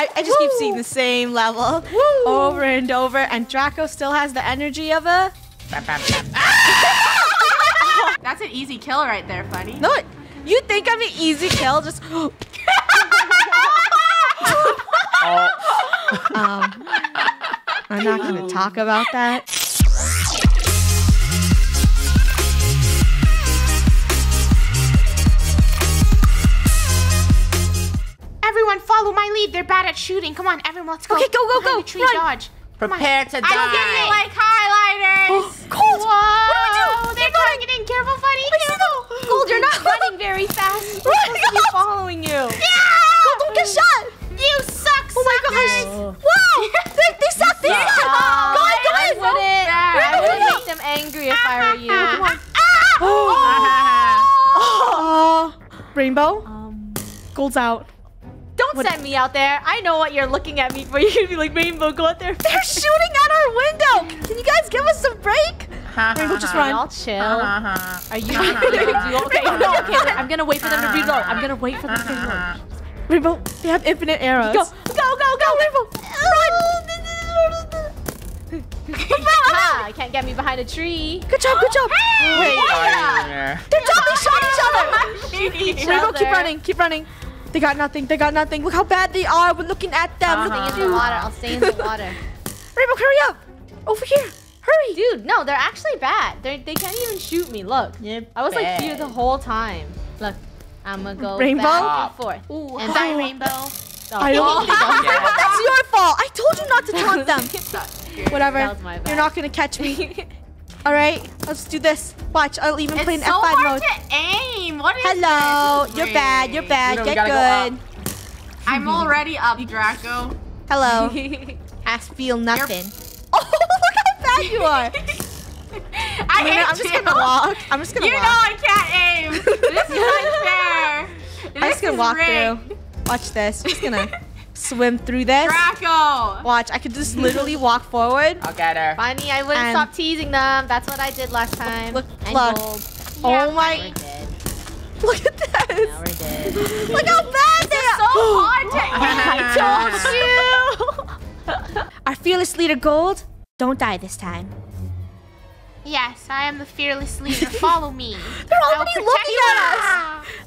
I just keep seeing the same level over and over, and Draco still has the energy of a... That's an easy kill right there, Funny. No, you think I'm an easy kill? Just... I'm not going to talk about that. Everyone, follow my lead. They're bad at shooting. Come on, everyone, let's go. Okay, go, go, go. Tree, dodge. Prepare to die. I'm getting like highlighters. Oh, Gold, what do we do? They're targeting. Careful, Funny. Careful. Gold, you're not running very fast. We're supposed to be following you. Yeah. Gold, don't get shot. You suck, oh my gosh. Whoa! They suck! They suck! Go on, go on! I wouldn't make them angry if I were you. Come on. Oh. Rainbow? Gold's out. Don't send me out there. I know what you're looking at me for. You're gonna be like, Rainbow, go out there. They're shooting at our window! Can you guys give us a break? Rainbow, just run. I'll chill. Are you okay? No, okay. I'm gonna wait for them to reload. I'm gonna wait for them to reload. Rainbow, they have infinite arrows. Go, go, go, go, Rainbow! Run! You can't get me behind a tree. Good job, good job. Hey, wait, they're jumping, shot each other. Rainbow, keep running, keep running. They got nothing, they got nothing. Look how bad they are. We're looking at them. I'll stay in the water. I'll stay in the water. Rainbow, hurry up! Over here. Hurry! Dude, no, they're actually bad. They can't even shoot me. Look, I was like here the whole time. Look. I'm gonna go back and forth. Ooh, and bye, Rainbow. Rainbow, that's your fault. I told you not to taunt them. Whatever. You're not gonna catch me. All right, let's do this. Watch, I'll even play in F5 mode. It's so hard to aim. What is this? You're bad. You're bad. Get good. I'm already up, Draco. Hello. I feel nothing. Oh, look how bad you are. I'm just gonna walk. I'm just gonna walk. You know I can't aim. This is unfair. I'm just gonna walk through. Watch this. I'm just gonna swim through this. Draco! Watch, I could just literally walk forward. I'll get her. Funny, I wouldn't stop teasing them. That's what I did last time. Look, look. Oh my. Look at this. Now we're dead. Look how bad they are. It's so hard to aim. I told you. Our fearless leader, Gold, don't die this time. Yes, I am the fearless leader. Follow me. They're already looking at us.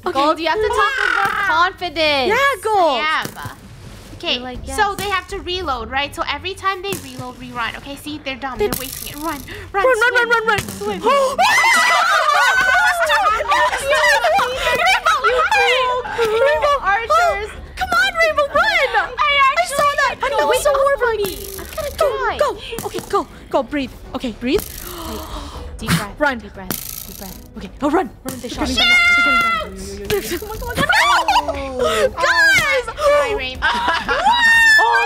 Okay. Gold, you have to talk with more confidence. Yeah, Gold. Yeah. Okay, so they have to reload, right? So every time they reload, rerun. Okay, see, they're dumb. They're wasting it. Run, run, run, run, run, run. Swim. It was two. Rainbow archers. Come on, Rainbow, run. I saw that. I know it's so horrible. Go, go. Okay, go, go. Breathe. Okay, breathe. Deep breath. Run. Deep breath. Deep breath. Okay. Oh, run. Run. They shot me. Guys! Hi, Rainbow. Oh,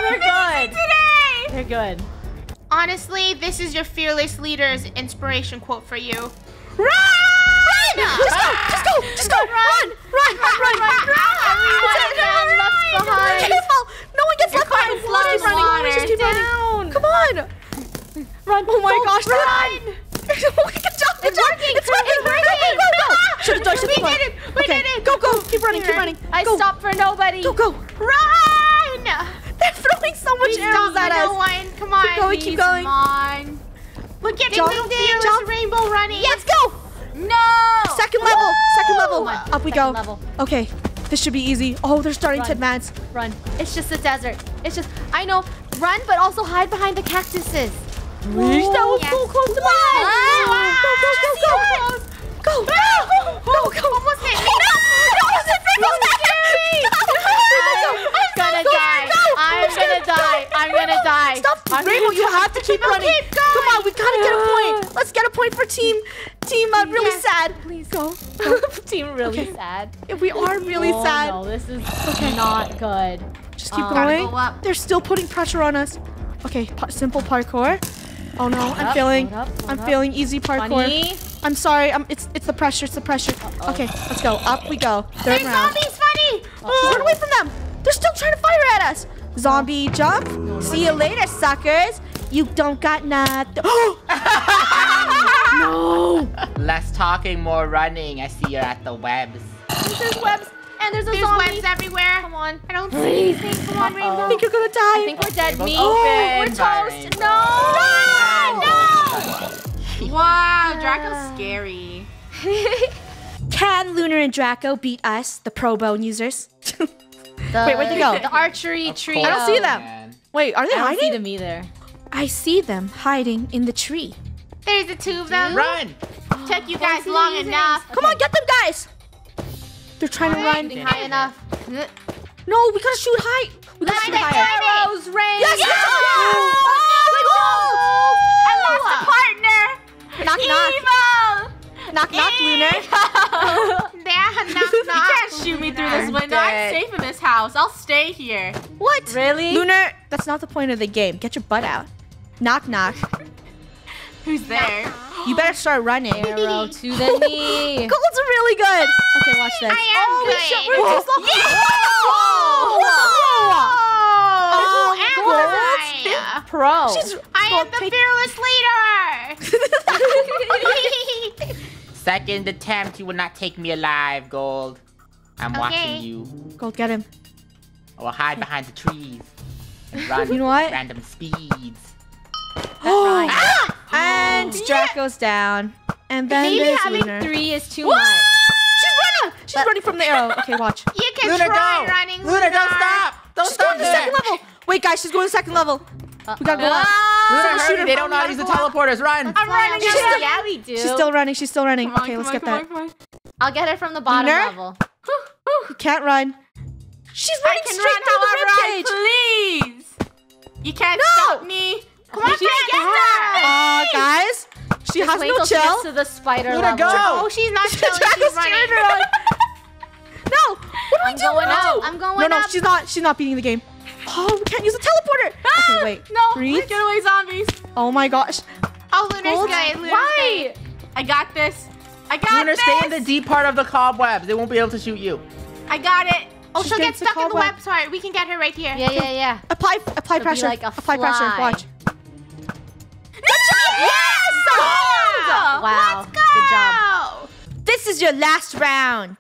they're good. They're good. Honestly, this is your fearless leader's inspiration quote for you. Run! Just go! Just go! Just go! Run! Run! Run! Run! Careful! No one gets left behind. Let's keep running. Just keep running. Come on! Run! Oh my gosh! Run! Good job! Good job! It's working! Go! Go! Go! Should have dodged the point. We did it! We did it! Go! Go! Keep running! Keep running! I stopped for nobody. Go! Go! Run! They're throwing so much arrows at us. No one! Come on! Keep going! Keep going! Come on! Look at little fearless Rainbow running. Let's go! No! Second level! Second level! Up we go! Okay, this should be easy. Oh, they're starting to advance. Run! It's just a desert. It's just run, but also hide behind the cactuses. That was so close to my head. Go, go, go, go, go, go, go, go, go, almost hit me. I'm gonna die. Stop, Rainbow, you have to keep running. Come on, we gotta get a point. Let's get a point for team really sad. Please go. Team really sad. We are really sad. No, this is not good. Just keep going. They're still putting pressure on us. Okay, simple parkour. Oh no, I'm failing. I'm failing easy parkour. Funny. I'm sorry. It's the pressure. It's the pressure. Okay, let's go. Up we go. Third round. Zombies, Funny. Run away from them. They're still trying to fire at us. Zombie jump. See you later, suckers. You don't got nothing. No. Less talking, more running. I see you're at the webs. There's webs And there's zombie. Webs everywhere. Come on. I don't see anything. Come on, Rainbow. I think you're going to die. I think we're dead. Me. Oh, we're toast. No. No. Wow. Draco's scary. Can Lunar and Draco beat us, the Pro Bone users? Wait, where'd they go? The archery tree. I don't see them. Man. Wait, are they hiding? I don't see them either. I see them hiding in the tree. There's the two of them. Run! Took you guys long enough. Come on, get them, guys! They're trying to run. High enough. No, we gotta shoot high. We gotta shoot high. Arrows, rain. Yes, yes! I lost a partner. Knock, knock. Evil. Knock, knock, Lunar. Knock, knock. You can't shoot me through this window. I'm safe in this house. I'll stay here. What? Really? Lunar, that's not the point of the game. Get your butt out. Knock, knock. Who's there? You better start running. Arrow to the knee. Gold's really good. Okay, watch this. I am good. We're too slow. Whoa! Pro. I am the fearless leader. Second attempt, you will not take me alive, Gold. I'm watching you. Gold, get him. I will hide behind the trees and run at random speeds. Oh! And Draco's down. And then there's Lunar. 3 is too much. She's running! She's running from the arrow. Okay, watch. You can try running, Lunar, don't stop! Don't stop! She's going to the second level. Wait, guys, she's going to the second level. We gotta go up. Lunar, hurry! They don't know how to use the teleporters. Run! I'm running. Yeah, we do. She's still running. She's still running. Okay, let's get that. I'll get her from the bottom level. You can't run. She's running straight through the ribcage. Please! You can't stop me. Come on, guys, she has no chill. To the spider level. Go. Oh, she's not chilling. She's running. No, what do we do? I'm going up. No, no, she's not. She's not beating the game. Oh, we can't use a teleporter. Okay, wait. No, breathe. Get away, zombies. Oh my gosh. Oh, Lunar's good. Why? I got this. I got Lunar, this. Lunar, stay in the deep part of the cobwebs. They won't be able to shoot you. I got it. Oh, she'll get stuck in the web. Sorry, we can get her right here. Yeah, yeah, yeah. Apply pressure. Apply pressure. Watch. Yes! Oh, wow. Let's go! Good job. This is your last round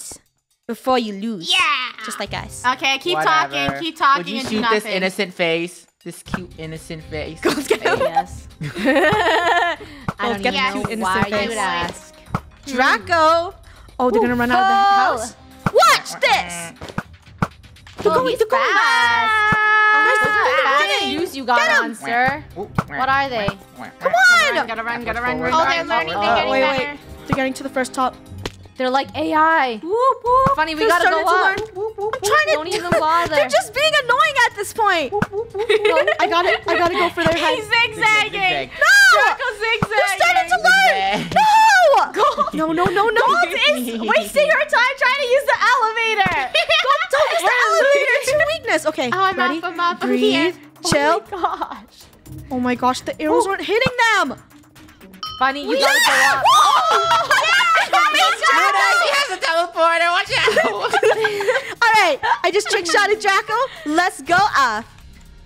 before you lose. Yeah. Just like us. Okay, keep talking. Keep talking. Would you and shoot this innocent face? This cute innocent face. Go get him. Yes. I don't even know why you would ask. Draco. Oh, they're gonna run out of the house. Watch this. They're going. They're going. You got on, sir. What are they? Come on! Gotta run, gotta run, gotta run. Oh, they're learning. They're getting better. They're getting to the first top. They're like AI. Whoop, whoop. Funny, we gotta go up. Whoop, whoop, I'm trying to. Don't even bother. They're just being annoying at this point. Whoop, whoop, whoop. No, I gotta go for their head. He's zigzagging. No! Draco's zigzagging. They're starting to learn. No! Gold. No, no, no, no. Gold is wasting her time trying to use the elevator. Gold told us the elevator is your weakness. Okay, ready? I'm up. Breathe. Chill. Oh my gosh, the arrows weren't hitting them. Funny, you gotta go up. Oh, she has a teleporter. Watch out. All right, I just trick shotted Draco. Let's go up.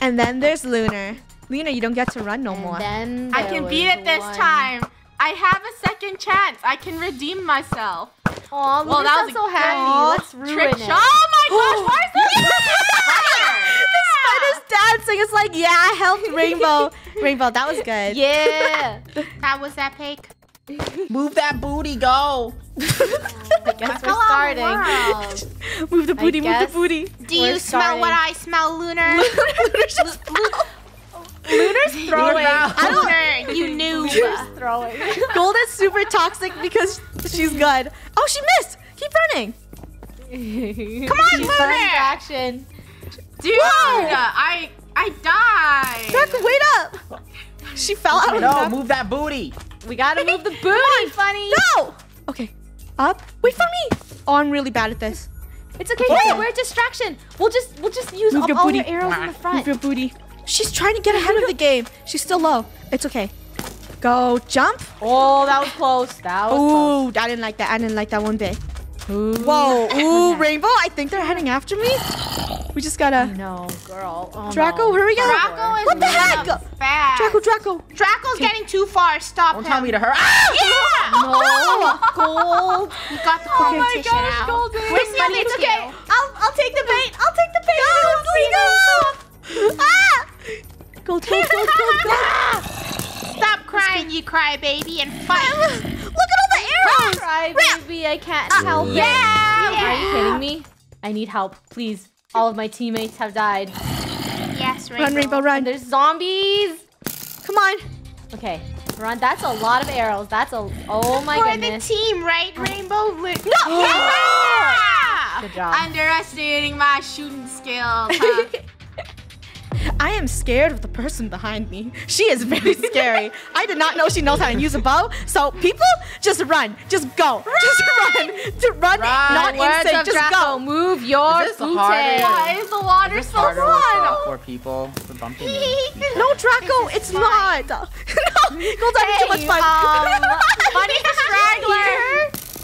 And then there's Lunar. Lunar, you don't get to run no more. Then I can beat it this time. I have a second chance. I can redeem myself. Oh, well, that was so happy. Let's ruin it. Oh my gosh, why is that? Just dancing. It's like, yeah, I helped Rainbow. Rainbow, that was good. Yeah. How was that, Pig? Move that booty, go. I guess we're starting. Move the booty, move the booty. Do you smell what I smell, Lunar? Lunar's throwing. Lunar, you knew. Lunar's throwing. Gold is super toxic because she's good. Oh, she missed. Keep running. Come on, Lunar. Action. Dude, whoa. I died. Draco, wait up. She fell out of the map. No, move that booty. We gotta move the booty, Funny. No. Okay, up. Wait for me. Oh, I'm really bad at this. It's okay. Oh. We're a distraction. We'll just use all your arrows in the front. Move your booty. She's trying to get ahead of the game. She's still low. It's okay. Go jump. Oh, that was close. That was close. I didn't like that. I didn't like that one bit. Ooh. Whoa. Ooh, Rainbow, I think they're heading after me. We just gotta... No, girl. Oh, Draco, hurry up. Draco is what the heck? Fast. Draco. Draco's getting too far. Stop him. Don't tell me to hurry. Ah! Yeah! No. Gold. You got the competition out. Oh my gosh, Golden. Wait, buddy, it's okay. I'll take the bait. Go. Ah! Gold. Stop crying, you crybaby, and fight. Look at all the arrows. Crybaby, I can't help it. Yeah. Are you kidding me? I need help, please. All of my teammates have died. Yes, Rainbow. Run, Rainbow, run. And there's zombies. Come on. Okay, run. That's a lot of arrows. That's a... Oh, my goodness. For the team, right, Rainbow? No! Yeah! Good job. Underestimating my shooting skills, huh? I am scared of the person behind me. She is very scary. I did not know she knows how to use a bow. So people, just run. Just go. Just run. Not instant. Just go. Move your booty. Why is the water so hard? About four people bumping No, Draco, it's not. No, Gold's having too much fun. Funny straggler.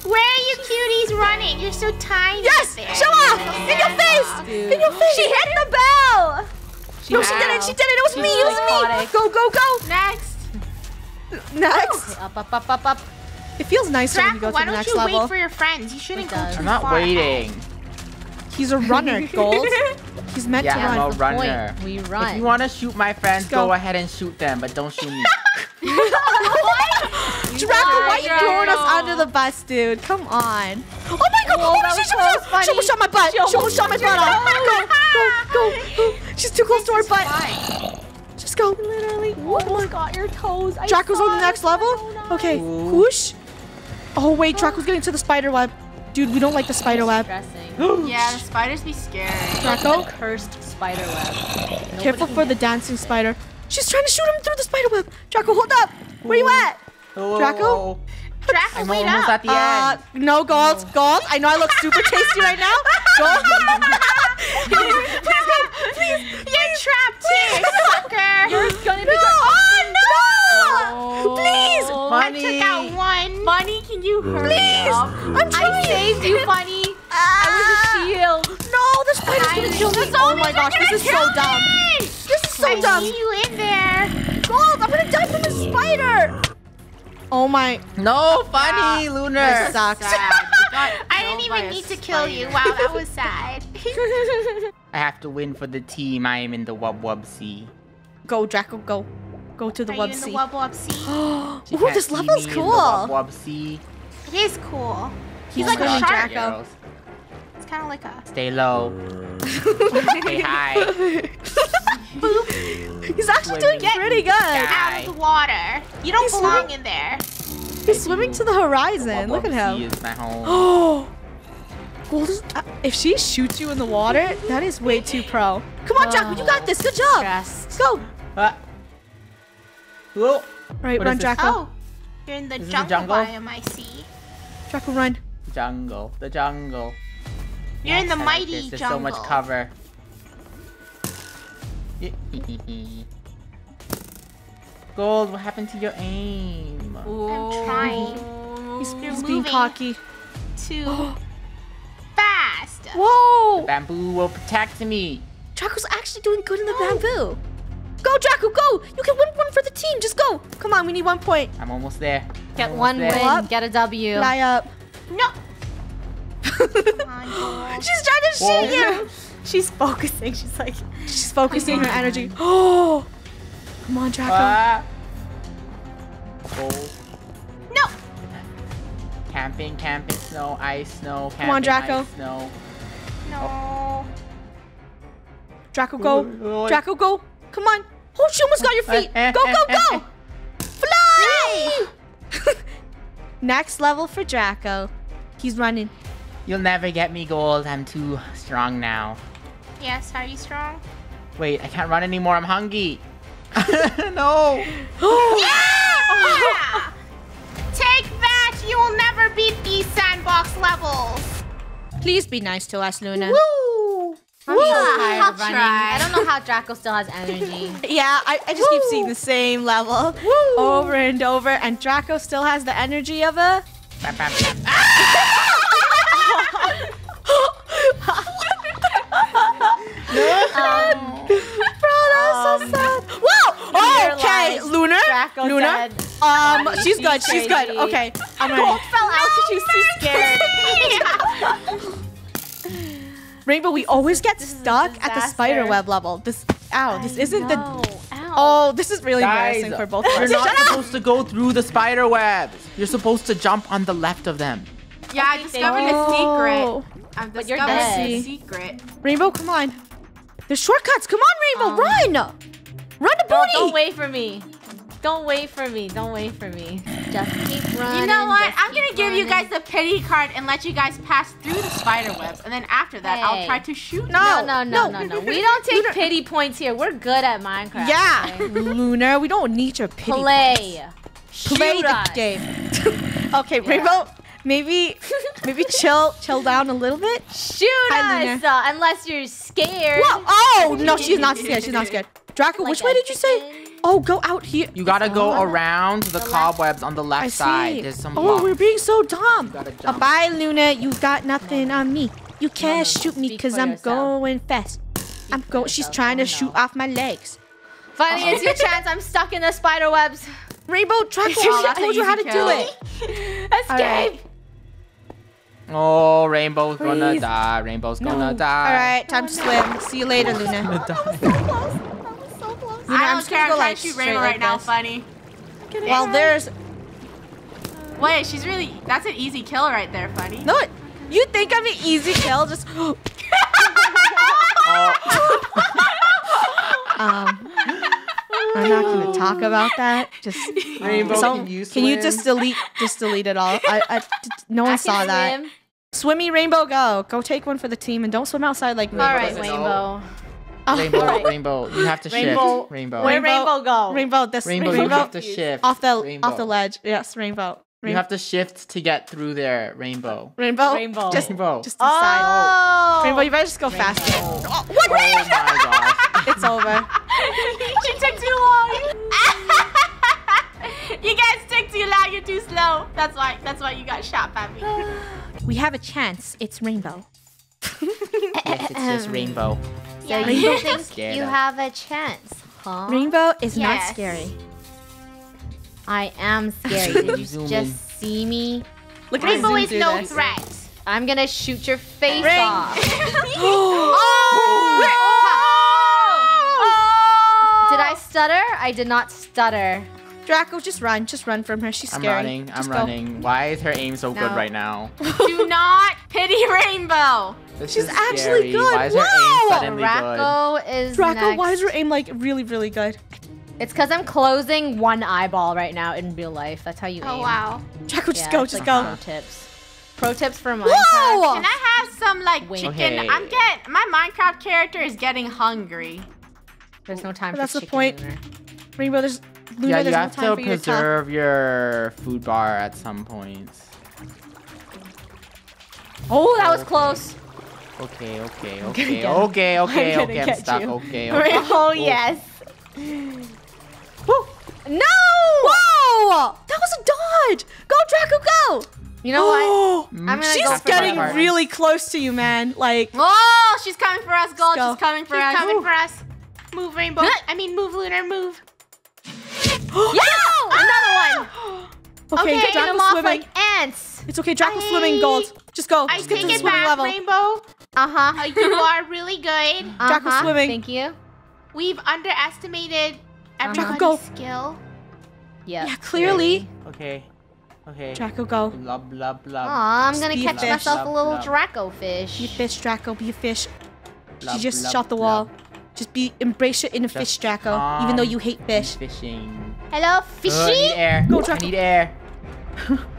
Where are you cuties running? You're so tiny. Yes, show off. In your face. Dude. In your face. She hit the bell. She didn't. It was me. It was me. Go. Next. Okay, up. It feels nicer when you go to the next level. Why don't you wait for your friends? You shouldn't go too far. I'm not waiting. He's a runner, Gold. He's meant to run. Yeah, I'm a runner. We run. If you want to shoot my friends, go ahead and shoot them, but don't shoot me. Draco, why are you throwing us under the bus, dude? Come on. Oh my god! She almost shot my butt. She almost shot my butt off. Go. She's too close to our butt. Fine. Just go. Literally almost got your toes. Draco's on the next level. Okay. Whoosh. Oh wait, Draco's getting to the spider web. Dude, we don't like the spider web. Yeah, the spiders be scary. Draco, cursed spider web. Careful for the dancing spider. She's trying to shoot him through the spider web. Draco, hold up. Where you at? Draco? Draco, I'm wait almost up. At the end. No, Gold. Gold, I know I look super tasty right now. Gold. Please. You're trapped here, sucker. You're gonna be Oh, no. Please. Funny. I took out one. Funny, can you hurry up? I'm trying. I saved you, Funny. I was a shield. No, the spider's gonna kill me. Oh my gosh, this is so dumb. This is so dumb. I see you in there. Gold, I'm gonna die from a spider. Oh my! No, Funny, Lunar. This sucks. I didn't even need to kill you. Wow, that was sad. I have to win for the team. I am in the Wub Wub Sea. Go, Draco, go. Go to the Wub Sea. Are you in the Wub Wub Sea? Ooh, this level's cool. Wub Wub Sea. It is cool. He's like a shark. Girls. It's kind of like a... Stay low. Stay high. He's actually doing pretty good. Out of the water. You don't belong in there. He's swimming to the horizon. Look at him. Oh, if she shoots you in the water, that is way too pro. Come on, Draco, you got this. Good job. Let's go. All right, run, Draco. Oh, you're in the jungle biome. I see. Draco, run. Jungle. The jungle. You're in the mighty jungle. There's so much cover. Gold, what happened to your aim? I'm trying. He's being cocky. Too fast. Whoa! The bamboo will protect me. Draco's actually doing good in the bamboo. Go, Draco, go! You can win one for the team. Just go. Come on, we need 1 point. I'm almost there. Get one win. Get a W. Fly up. No. Come on, Gold. She's trying to shoot you. She's focusing. She's focusing her energy. Oh, come on, Draco. No. Camping, snow, ice, snow. Come on, Draco. Ice, snow. No. Oh. Draco, go. Draco, go. Come on. Oh, she almost got your feet. Go. Fly. Next level for Draco. He's running. You'll never get me, Gold. I'm too strong now. Yes, are you strong? Wait, I can't run anymore. I'm hungry. No. Yeah! Take that. You will never beat these sandbox levels. Please be nice to us, Luna. Woo! I'm tired of running. I don't know how Draco still has energy. Yeah, I just keep seeing the same level over and over, and Draco still has the energy of a... Bro, that's so sad. Wow. Oh, okay, Lunar. She's good. She's good. Okay. I'm ready. Gold fell out because she's too scared. Rainbow, we always get stuck at the spider web level. Oh, this is really embarrassing for both of us. You're not supposed to go through the spider webs. You're supposed to jump on the left of them. Yeah, I discovered a secret. I've discovered a secret. Rainbow, come on. There's shortcuts. Come on, Rainbow, run! Run to booty! Don't wait for me. Don't wait for me. Don't wait for me. Just keep running. You know what? I'm going to give you guys the pity card and let you guys pass through the spider webs. And then after that, I'll try to shoot. No. We don't take pity points here. We're good at Minecraft. Yeah. Okay? Lunar, we don't need your pity points. Play the game. Okay, Rainbow. Maybe chill down a little bit. Shoot us, unless you're scared. Whoa. Oh, no, she's not scared. She's not scared. Draco, which way did you say? Oh, go out here. You gotta go around the cobwebs on the left side. There's some blocks. We're being so dumb. Bye, Luna. You got nothing on me. You can't shoot me because I'm going fast. She's trying to shoot off my legs. Finally, it's your chance. I'm stuck in the spider webs. Rainbow, Draco, I told you how to do it. Escape. Oh, Rainbow's gonna die. Rainbow's gonna die. All right, time to swim. See you later, Luna. That was so close. That was so close. I don't care. I'm trying to shoot Rainbow right now, Funny. Well, there's... Wait, she's really... That's an easy kill right there, Funny. No, you think I'm an easy kill? Just... I'm not gonna talk about that. Just Rainbow, can you just delete it all? No one saw that. Swimmy Rainbow, go take one for the team and don't swim outside like me. All right, Rainbow. Rainbow, you have to shift. Rainbow, where Rainbow go? Rainbow, you have to shift off the ledge. Yes, Rainbow. You have to shift to get through there, Rainbow. Just inside. Rainbow, you better just go faster. Oh, what? Oh my gosh. It's over. She took too long. You guys took too long. You're too slow. That's why you got shot by me. We have a chance. It's Rainbow. Yes, it's just Rainbow. So you think you have a chance, huh? Rainbow is not scary. I am scary. Did you just see me? Look, Rainbow is no threat. I'm gonna shoot your face off. Did I stutter? I did not stutter. Draco, just run from her. She's scary. I'm running. Why is her aim so good right now? Do not pity Rainbow. She's actually good. Why is her aim suddenly good? Draco, why is her aim like really good? It's because I'm closing one eyeball right now in real life. That's how you aim. Oh wow. Draco, just go. Pro tips for Minecraft. Whoa! Can I have some like chicken? Okay. My Minecraft character is getting hungry. There's no time for chicken. That's the point. Rainbow, there's no time for you. Yeah, you have to preserve your food bar at some point. Oh, that was close. Okay, I'm stuck. Rainbow, yes. Whoa. No! Whoa! That was a dodge! Go, Draco, go! You know what? She's getting really close to you, man. Like, oh, she's coming for us, Gold. She's coming for us. She's coming for us. Move, Rainbow. Move, Lunar. Move. Yes! Oh! Another one. Okay, Draco's swimming. Like ants. It's okay. Draco's swimming, Gold. Just go. Just get to the swimming level. Rainbow. You are really good. Draco's swimming. Thank you. We've underestimated everybody's skill. Yeah, clearly. Okay. Draco, go. Blub, blub, blub. Aw, I'm gonna catch myself a little Draco fish. Be a fish, Draco. Be a fish. She just shot the wall. Just embrace your inner fish, Draco. Even though you hate fish. Fishing. Hello, fishy. I need air. Go, Draco. I need air.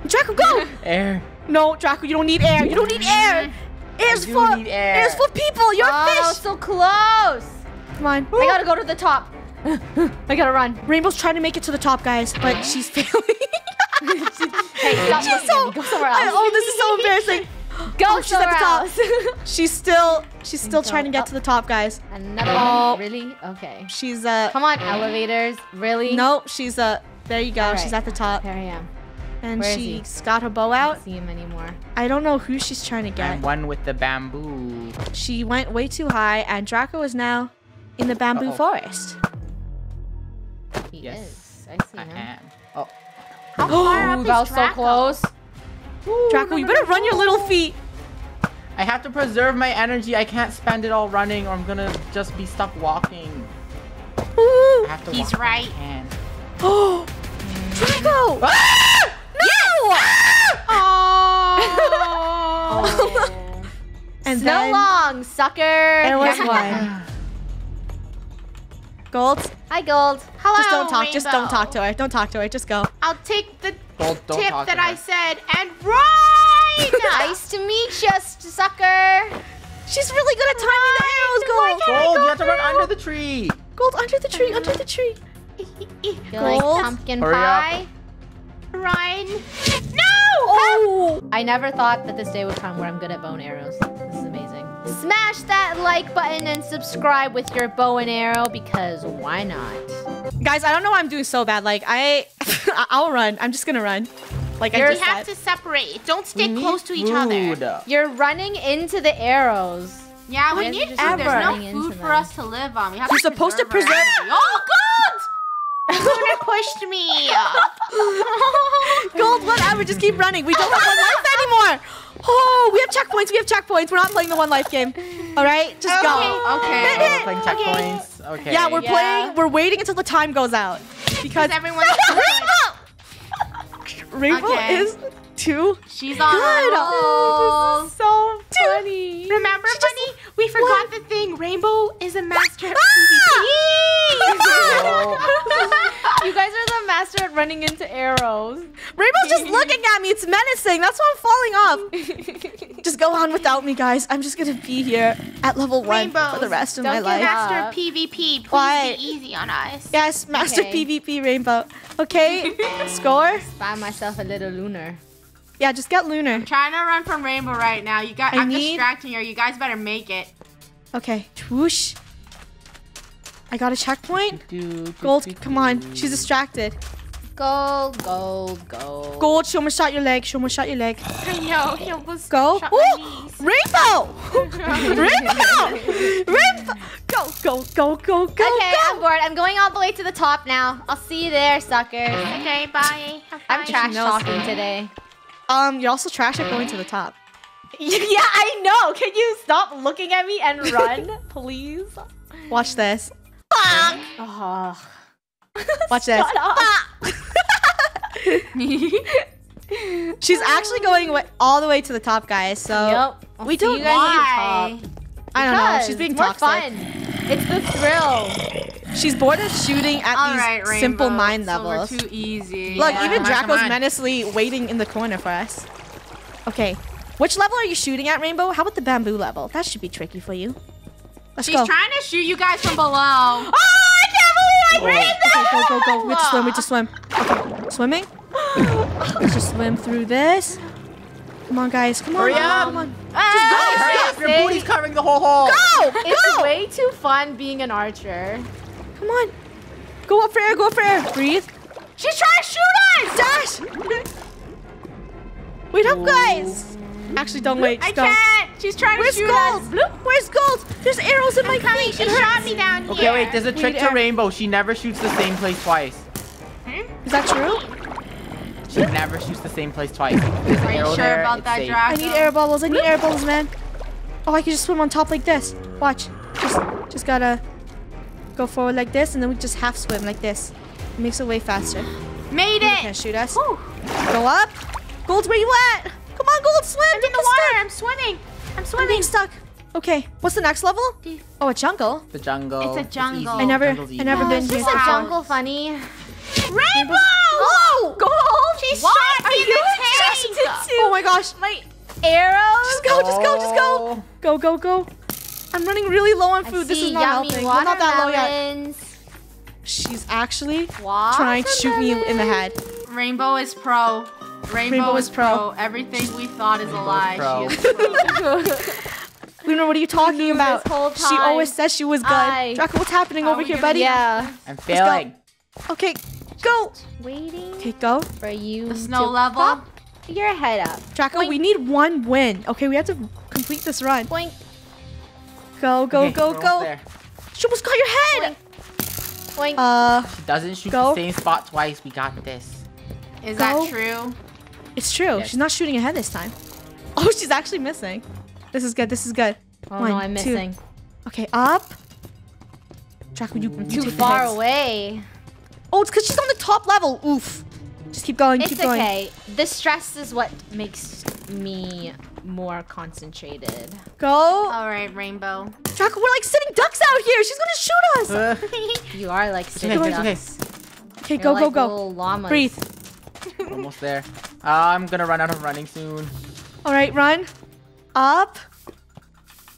Draco, go. Air. No, Draco, you don't need air. You don't need air. Air's for people. You're a fish. Oh, so close. Come on. I gotta go to the top. I gotta run. Rainbow's trying to make it to the top, guys, but she's failing. Go somewhere else. Oh, this is so embarrassing. She's still trying to get to the top, guys. Another one? Really? Okay. She's come on, elevators. Really? No, she's there you go. Right. She's at the top. There I am. And she's got her bow out. I don't see him anymore. I don't know who she's trying to get. I'm one with the bamboo. She went way too high, and Draco is now in the bamboo forest. He is. I see him. Oh. How far up is Draco? That was so close. Ooh, Draco, you better run your little feet. I have to preserve my energy. I can't spend it all running, or I'm gonna just be stuck walking. Ooh. I have to walk right. Oh, Draco! Ah! No! Yes! Ah! Oh. And so long, sucker. It was one. Gold. Hi, Gold. Hello, just don't talk. Rainbow. Just don't talk to her. Don't talk to her. Just go. I'll take the tip that I said and run. Nice to meet you, sucker. She's really good at timing the arrows, Gold. Gold, you have to run under the tree. Gold, under the tree. Under the tree. You like pumpkin pie? Run. No! Oh. I never thought that this day would come where I'm good at bow and arrows. This is amazing. Smash that like button and subscribe with your bow and arrow because why not? Guys, I don't know why I'm doing so bad. Like, I'll run. I'm just gonna run. Like, you have to separate. Don't stay close to each other. You're running into the arrows. Yeah, we need food. There's no food for us to live on. We have You're supposed to preserve. Oh, God! Luna pushed me. Gold, whatever. Just keep running. We don't have one life anymore. Oh, we have checkpoints. We have checkpoints. We're not playing the one life game. All right, just go. Okay. We're playing checkpoints. Okay. Yeah, we're playing. We're waiting until the time goes out because everyone's Rainbow is too. She's on good. Oh, this is so funny. Remember, Bunny? We forgot the thing. Rainbow is a master at PvP. You guys are the master at running into arrows. Rainbow's just looking at me. It's menacing. That's why I'm falling off. Just go on without me, guys. I'm just gonna be here at level one for the rest of my life. Master PvP. Please be easy on us. Yes, master PvP Rainbow. Okay, score. Find myself a little Lunar. Yeah, just get Lunar. I'm trying to run from Rainbow right now. You guys, I'm distracting her. You guys better make it. Okay. Whoosh. I got a checkpoint. Gold, come on. She's distracted. Gold, gold, gold. Gold, she almost shot your leg. She almost shot your leg. I know. He almost shot my knees. Rainbow! Rainbow! Rainbow! Go, go, go, go, go, okay, go. I'm bored. I'm going all the way to the top now. I'll see you there, sucker. Okay, bye. I'm trash talking today. You're also trash at going to the top. Yeah, I know. Can you stop looking at me and run, please? Watch this. Fuck. Oh. Watch this. Shut up. She's actually going all the way to the top, guys. So we don't want to. I don't know. She's being toxic. Fun. It's the thrill. She's bored of shooting at these simple mine levels. Too easy. Look, even Draco's menacingly waiting in the corner for us. Okay, which level are you shooting at, Rainbow? How about the bamboo level? That should be tricky for you. Let's go. She's trying to shoot you guys from below. Oh, I can't believe I made that! Okay, go, go, go. We have to swim. We have to swim. Okay, swimming. Let's just swim through this. Come on, guys. Come on. Hurry up. Come on. Just go. Hurry up. Your booty's covering the whole hole. Go. It's way too fun being an archer. Come on. Go up for air. Go up for air. Breathe. She's trying to shoot us. Dash. Wait up, guys. Actually, don't wait. I can't. She's trying to shoot us. Where's Gold? There's arrows in my feet. She shot me down here. Okay, wait. There's a trick to Rainbow. She never shoots the same place twice. Is that true? She never shoots the same place twice. Are you sure about that, Draco? I need air bubbles. I need air bubbles, man. Oh, I can just swim on top like this. Watch. Just gotta go forward like this, and then we just half swim like this. It makes it way faster. Made it! They can't shoot us. Ooh. Go up. Gold, where you at? Come on, Gold, swim. I'm in the water. I'm swimming. I'm swimming. I'm being stuck. Okay, what's the next level? Oh, a jungle. The jungle. It's a jungle. I never been here. Is this a jungle funny? Rainbow! Oh, Gold! She shot me in the tank! Oh my gosh. My arrows? Just go, just go, just go. Go, go, go. I'm running really low on food. This is not helping. We're not that low yet. She's actually trying to shoot me in the head. Rainbow is pro. Rainbow is pro. Everything we thought is a lie. She is pro. Luna, what are you talking about? She always says she was good. Draco, what's happening over here, buddy? Yeah. I'm failing. Okay, go! go. Waiting. Okay, go. For you. The snow to level. Pop your head up. Draco, boink. We need one win. Okay, we have to complete this run. Boink. Go, go, okay, go, go. She almost got your head. Boink. Boink. She doesn't shoot the same spot twice. We got this. Is that true? It's true. Yes. She's not shooting ahead this time. Oh, she's actually missing. This is good. This is good. Oh, one, no, I'm missing. Two. Okay, up. Draco, you too far away. Oh, it's because she's on the top level. Oof. Just keep going. It's keep going. Okay. The stress is what makes me more concentrated. Go. All right, Rainbow. Draco, we're like sitting ducks out here. She's gonna shoot us. You are like sitting ducks. Okay, go, like go, go. Breathe. Almost there. I'm gonna run out of running soon. All right, run. Up.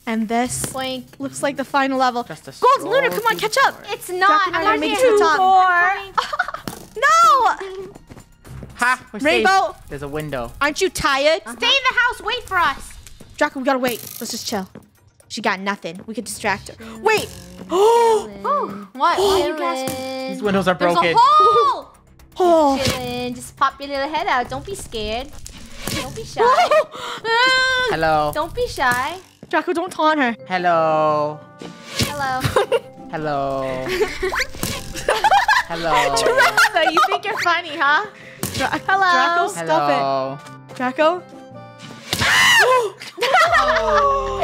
And this looks like the final level. Gold, Lunar, come on, catch up. It's not. I'm gonna make it to the top. No! Ha! Rainbow! Safe. There's a window. Aren't you tired? Stay in the house. Wait for us. Draco, we gotta wait. Let's just chill. She got nothing. We could distract her. Chilling. Wait! Oh! What? Oh, these windows are broken. There's a hole! Oh! Chilling. Just pop your little head out. Don't be scared. Don't be shy. Hello. Don't be shy. Draco, don't taunt her. Hello. Hello. Hello. Hello. Draco, you think you're funny, huh? Hello. Draco, stop it. Draco. He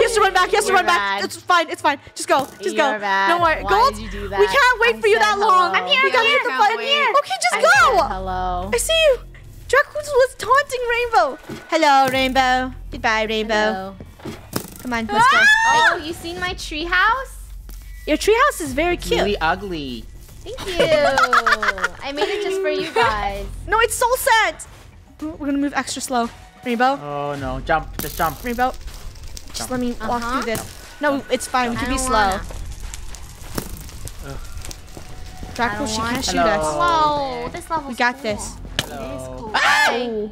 has to run back. He has to run back. It's fine. It's fine. Just go. Just go. No more. Gold, we can't wait for you that long. I'm here. We gotta hit the button here. Okay, just go. Hello. I see you. Draco's was taunting Rainbow. Hello, Rainbow. Goodbye, Rainbow. Come on, let's go. Oh, you seen my treehouse? Your treehouse is very cute. Really ugly. Thank you. I made it just for you guys. No, it's so sad. We're gonna move extra slow. Rainbow. Oh no, jump! Just jump. Rainbow. Jump. Just let me walk through this. No, it's fine. We can be slow. Draco, she can't shoot us. Whoa, this level. We got this. Hello. It is cool. Bye.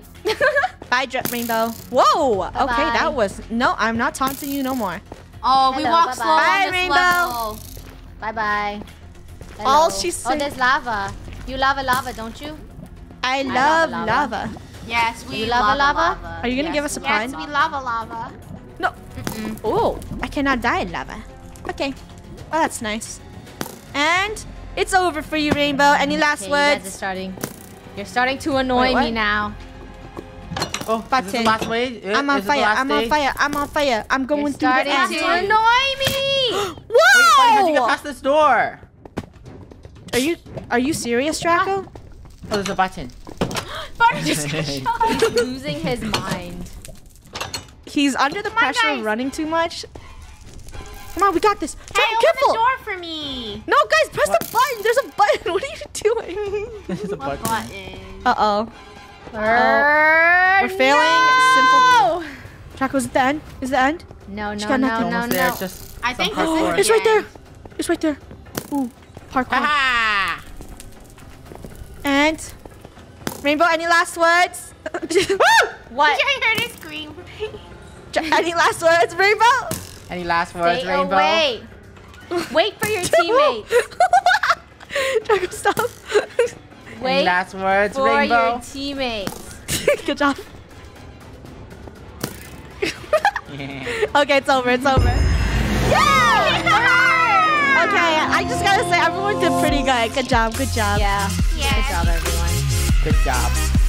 Bye, Rainbow. Whoa. Bye -bye. Okay, that was no. I'm not taunting you no more. Oh, we walk slow. Bye, Rainbow. Bye, bye. Hello. All she said. Oh, there's lava. You lava, don't you? I love lava. Yes, we lava. Are you gonna give us a pun? Yes, we lava. No. Oh, I cannot die in lava. Okay. Well, that's nice. And it's over for you, Rainbow. Any last words? You guys are starting. You're starting to annoy me now. Oh, button. I'm on fire. I'm on fire. I'm on fire. I'm going through the end. You're starting to annoy me. Whoa! Wait, how did you get past this door? Are you serious, Draco? Oh, there's a button. Barney just got shot. He's losing his mind. He's under the pressure of running too much. Come on, we got this. Hey, open the door for me. No, guys, press the button. There's a button. What are you doing? There's a button. Uh-oh. We're failing. Simple. Draco, is it the end? Is it the end? No, no, no. I think this is it. It's right there. It's right there. Ooh. Parkour. Aha! And Rainbow, any last words? What? I heard her scream. Any last words, Rainbow? Any last words, Rainbow? Away. Wait for your teammates. Draco, stop. Wait. Any last words, for Rainbow? Your teammates. Good job. Yeah. Okay, it's over. It's over. Yeah! Okay, I just gotta say, everyone did pretty good. Good job, good job. Yeah. Good job, everyone. Good job.